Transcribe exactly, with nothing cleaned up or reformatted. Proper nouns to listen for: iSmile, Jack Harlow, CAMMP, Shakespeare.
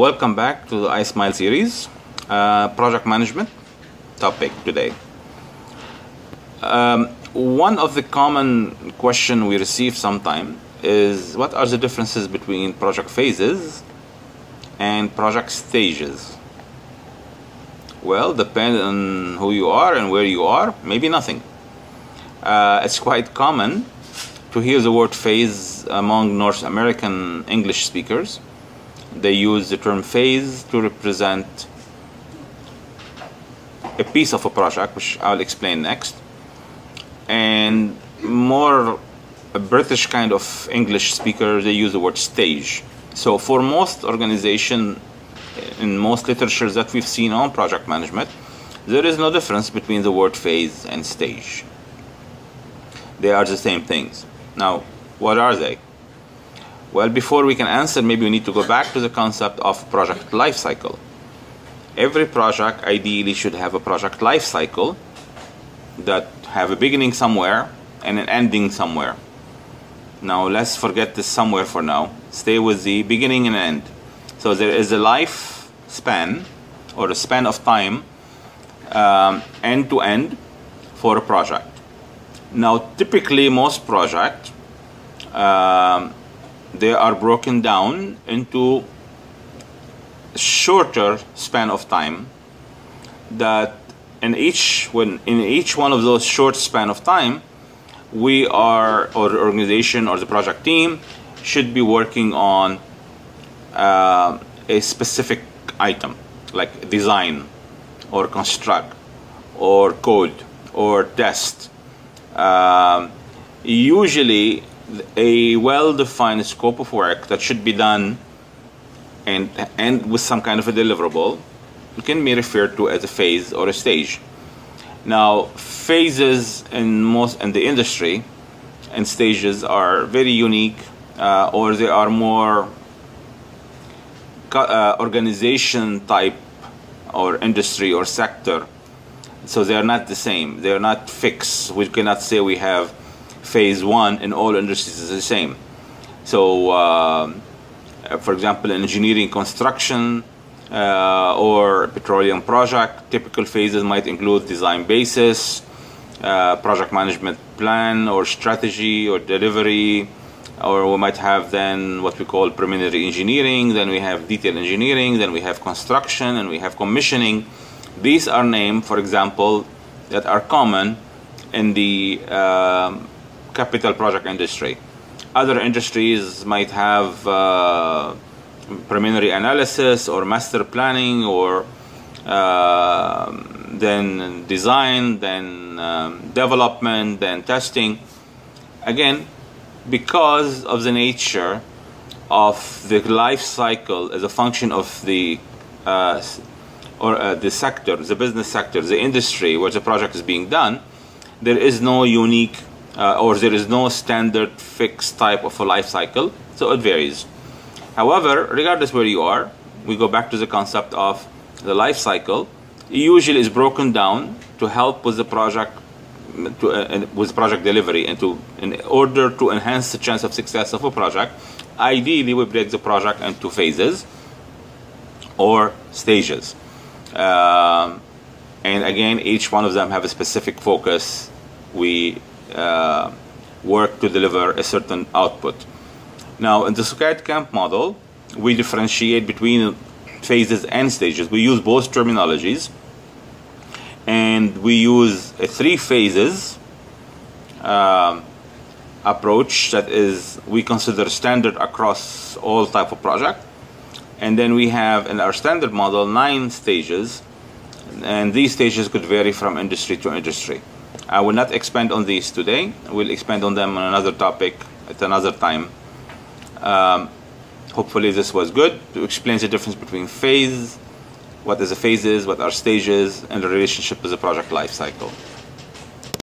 Welcome back to the iSmile series. Uh, project management topic today. Um, one of the common questions we receive sometimes is what are the differences between project phases and project stages? Well, depending on who you are and where you are, maybe nothing. Uh, it's quite common to hear the word phase among North American English speakers. They use the term phase to represent a piece of a project, which I'll explain next. And more a British kind of English speaker, they use the word stage. So for most organization, in most literature that we've seen on project management, there is no difference between the word phase and stage. They are the same things. Now, what are they? Well, before we can answer, maybe we need to go back to the concept of project life cycle. Every project ideally should have a project life cycle that have a beginning somewhere and an ending somewhere. Now, let's forget this somewhere for now. Stay with the beginning and end. So there is a life span or a span of time um, end to end for a project. Now, typically most projects um, they are broken down into shorter span of time, that in each when in each one of those short span of time we are, or the organization or the project team should be working on uh, a specific item like design or construct or code or test. Uh, usually a well-defined scope of work that should be done and and with some kind of a deliverable can be referred to as a phase or a stage. Now, phases in most in the industry and stages are very unique, uh, or they are more uh, organization type or industry or sector, so they are not the same, they are not fixed. We cannot say we have phase one in all industries is the same. So uh, for example, in engineering construction uh, or petroleum project, typical phases might include design basis, uh, project management plan or strategy or delivery, or we might have then what we call preliminary engineering, then we have detailed engineering, then we have construction, and we have commissioning. These are names, for example, that are common in the uh, capital project industry. Other industries might have uh, preliminary analysis or master planning, or uh, then design, then um, development, then testing. Again, because of the nature of the life cycle as a function of the uh, or uh, the sector, the business sector, the industry where the project is being done, there is no unique Uh, or there is no standard fixed type of a life cycle, so it varies. However, regardless where you are, we go back to the concept of the life cycle. It usually is broken down to help with the project, to, uh, with project delivery, and to, in order to enhance the chance of success of a project, ideally we break the project into phases or stages. Uh, and again, each one of them have a specific focus. We Uh, work to deliver a certain output. Now, in the CAMMP model, we differentiate between phases and stages. We use both terminologies, and we use a three phases uh, approach that is we consider standard across all type of project. And then we have in our standard model nine stages, and these stages could vary from industry to industry. I will not expand on these today. We'll expand on them on another topic at another time. Um, hopefully this was good to explain the difference between phase, what is a phase is, what are stages, and the relationship with the project life cycle.